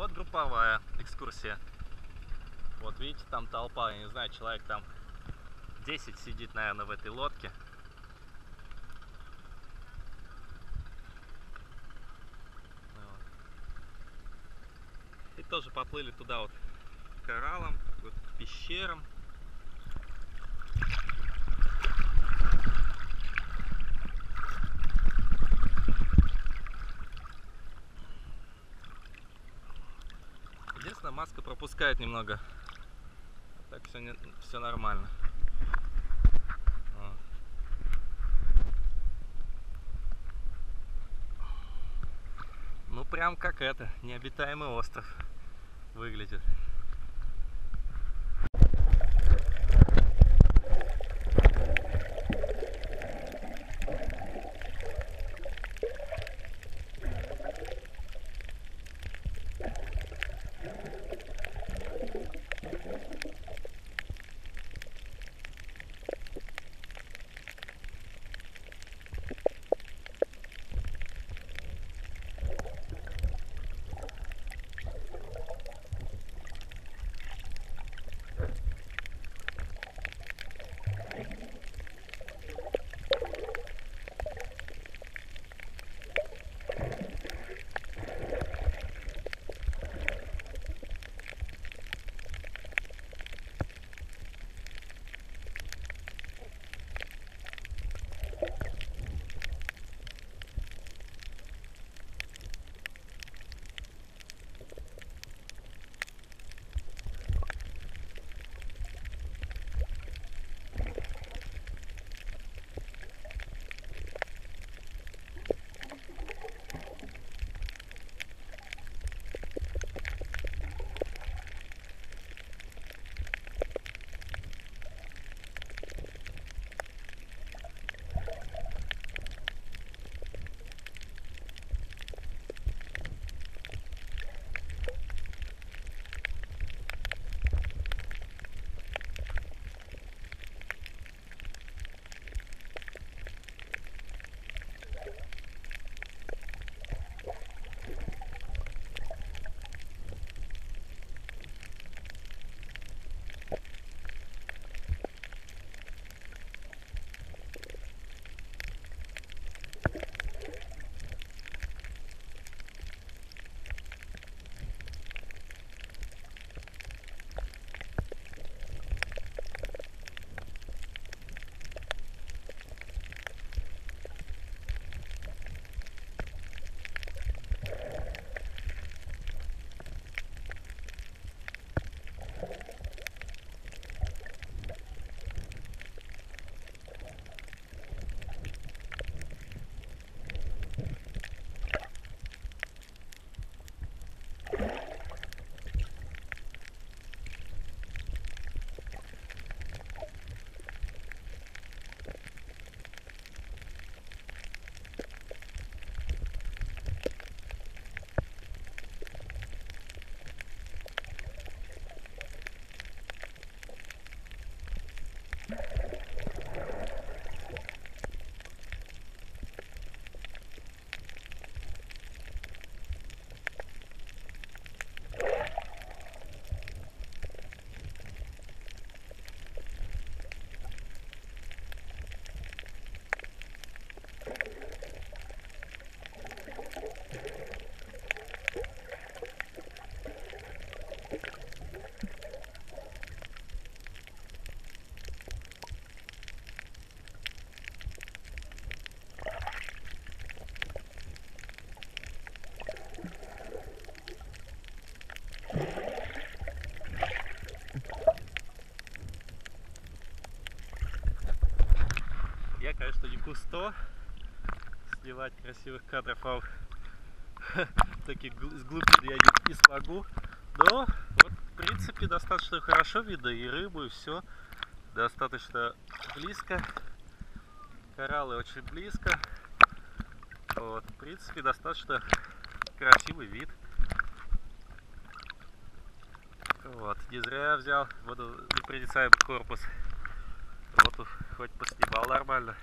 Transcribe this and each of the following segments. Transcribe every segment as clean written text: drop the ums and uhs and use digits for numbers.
вот групповая экскурсия. Вот видите, там толпа, я не знаю, человек там 10 сидит, наверное, в этой лодке. И тоже поплыли туда вот к кораллам, вот к пещерам. Единственное, маска пропускает немного. Так все нормально. Ну прям как это, необитаемый остров выглядит. Конечно, не густо сливать красивых кадров, а таких с глубины я не смогу, но вот, в принципе, достаточно хорошо видно и рыбу, и все достаточно близко, кораллы очень близко, вот, в принципе, достаточно красивый вид. Вот, не зря я взял водонепроницаемый корпус. Вот хоть поснимал нормально.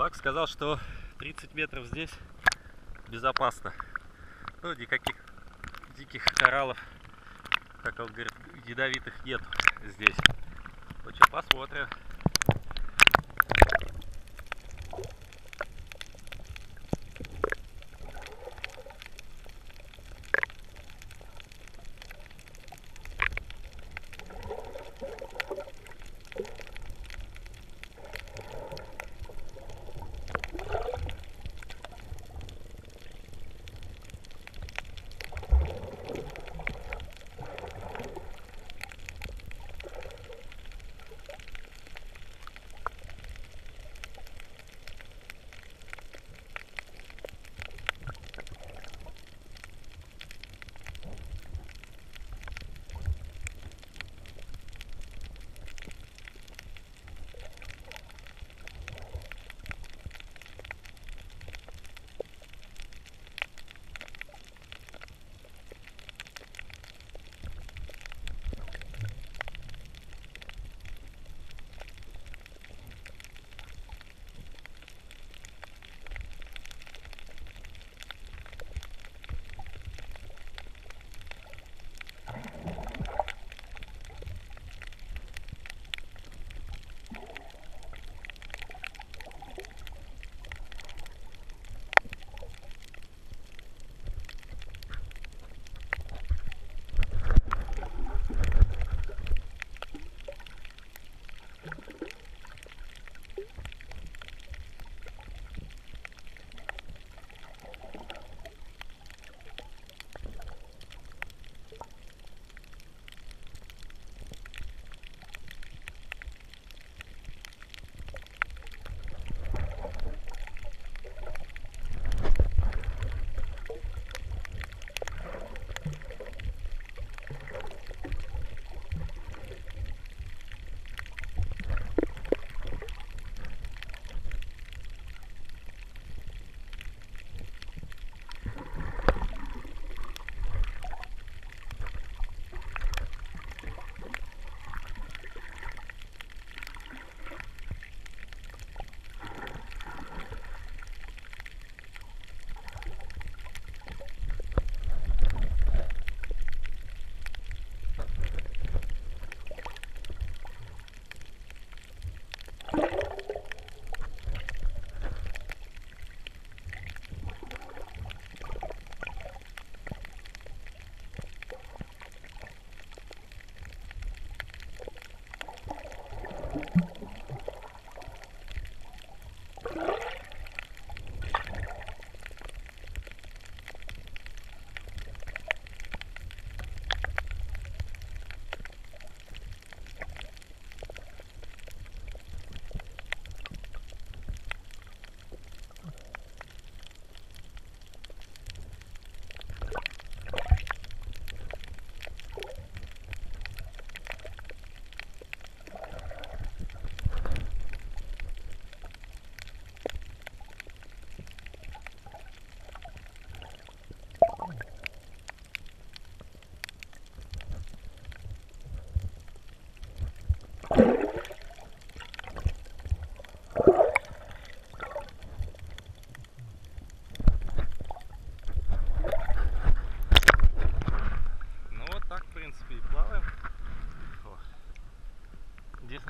Вак сказал, что 30 метров здесь безопасно. Ну, никаких диких кораллов, как он говорит, ядовитых нет здесь. Ну что, посмотрим.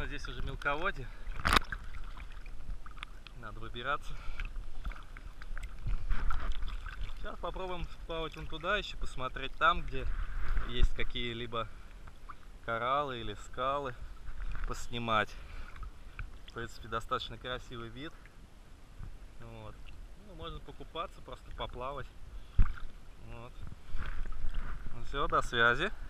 Здесь уже мелководье, надо выбираться. Сейчас попробуем плавать вон туда еще, посмотреть там, где есть какие-либо кораллы или скалы, поснимать. В принципе, достаточно красивый вид. Вот. Ну, можно покупаться, просто поплавать. Вот. Ну, все, до связи.